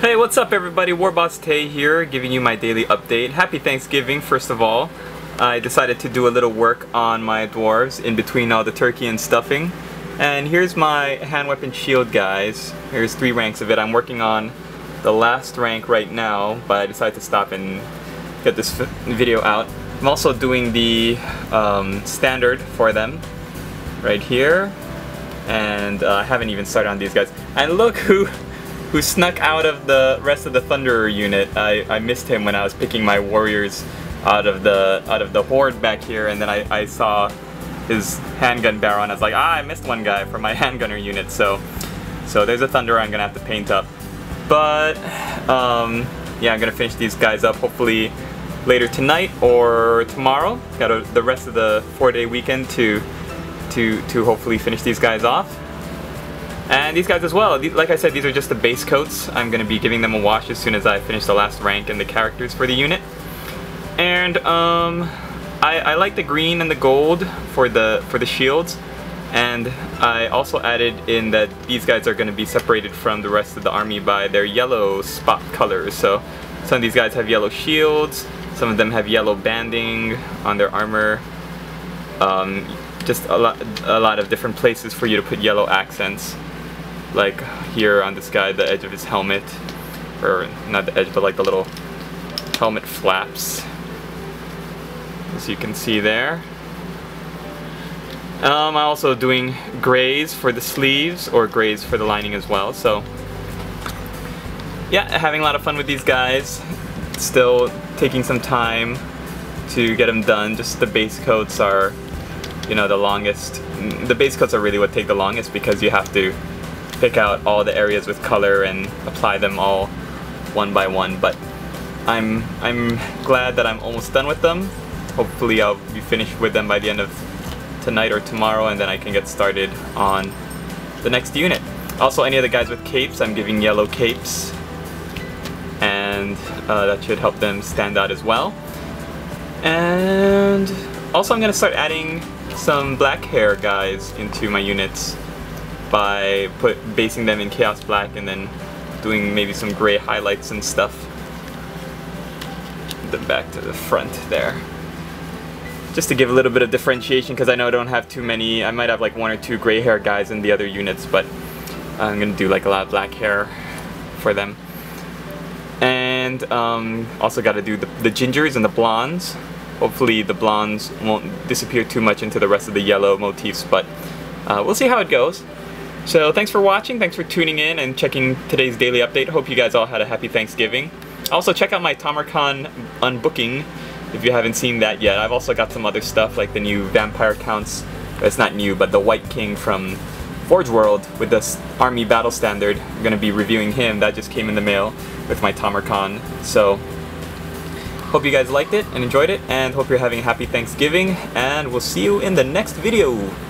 Hey, what's up everybody? Warboss Tay here, giving you my daily update. Happy Thanksgiving, first of all. I decided to do a little work on my dwarves in between all the turkey and stuffing. And here's my hand weapon shield, guys. Here's 3 ranks of it. I'm working on the last rank right now, but I decided to stop and get this video out. I'm also doing the standard for them right here. And I haven't even started on these guys. And look who snuck out of the rest of the Thunderer unit. I missed him when I was picking my warriors out of the horde back here, and then I saw his handgun barrel and I was like, I missed one guy for my handgunner unit, so there's a Thunderer I'm gonna have to paint up. But yeah, I'm gonna finish these guys up hopefully later tonight or tomorrow. Got the rest of the 4-day weekend to hopefully finish these guys off. And these guys as well, like I said, these are just the base coats. I'm going to be giving them a wash as soon as I finish the last rank and the characters for the unit. And I like the green and the gold for the shields. And I also added in that these guys are going to be separated from the rest of the army by their yellow spot colors. So some of these guys have yellow shields, some of them have yellow banding on their armor. Just a lot of different places for you to put yellow accents. Like here on this guy, the edge of his helmet, or not the edge, but like the little helmet flaps, as you can see there. I'm also doing grays for the sleeves, or grays for the lining as well, so yeah, having a lot of fun with these guys, still taking some time to get them done. Just the base coats are, you know, the base coats are really what take the longest, because you have to pick out all the areas with color and apply them all one by one. But I'm glad that I'm almost done with them. Hopefully I'll be finished with them by the end of tonight or tomorrow, and then I can get started on the next unit. Also, any of the guys with capes, I'm giving yellow capes, and that should help them stand out as well. And also I'm gonna start adding some black hair guys into my units by basing them in Chaos Black and then doing maybe some gray highlights and stuff. The back to the front there. Just to give a little bit of differentiation, because I know I don't have too many. I might have like 1 or 2 gray hair guys in the other units, but I'm gonna do like a lot of black hair for them. And also gotta do the gingers and the blondes. Hopefully the blondes won't disappear too much into the rest of the yellow motifs, but we'll see how it goes. So thanks for watching, thanks for tuning in and checking today's daily update. Hope you guys all had a happy Thanksgiving. Also check out my TomerCon unbooking if you haven't seen that yet. I've also got some other stuff like the new Vampire Counts, it's not new, but the White King from Forge World with this army battle standard. I'm going to be reviewing him, that just came in the mail with my TomerCon. So hope you guys liked it and enjoyed it, and hope you're having a happy Thanksgiving, and we'll see you in the next video.